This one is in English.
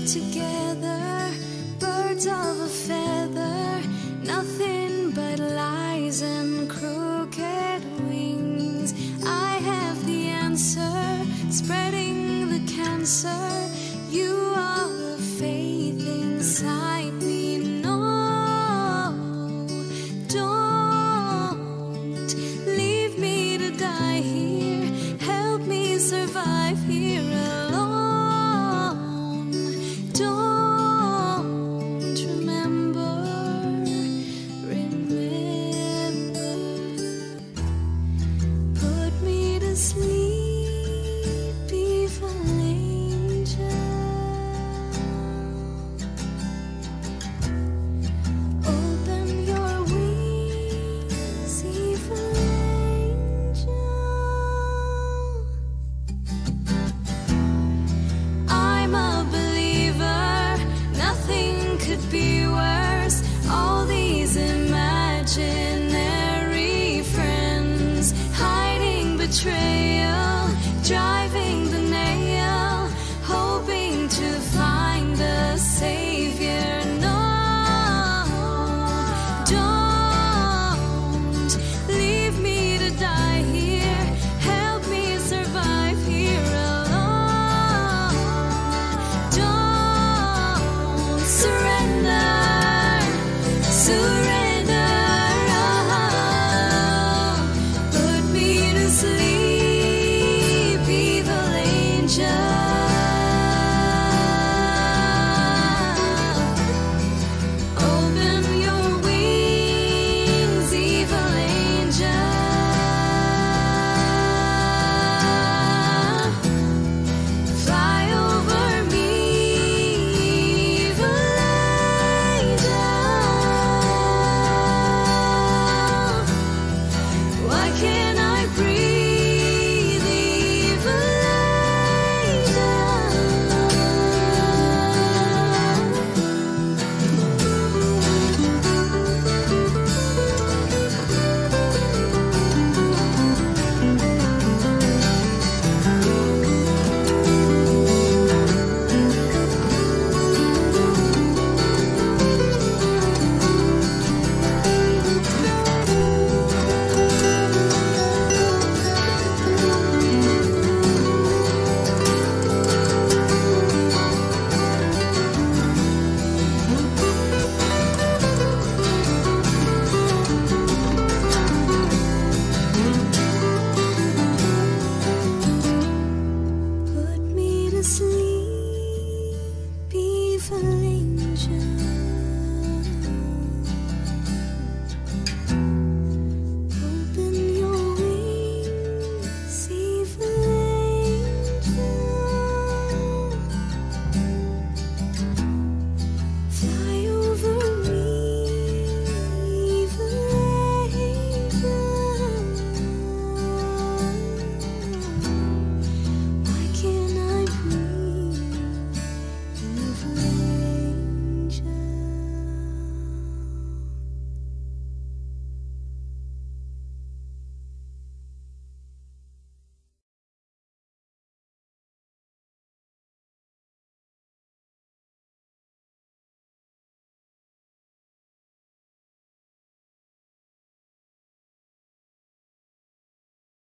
we're together, birds of a feather, nothing but lies and crooked wings. I have the answer, spreading the cancer.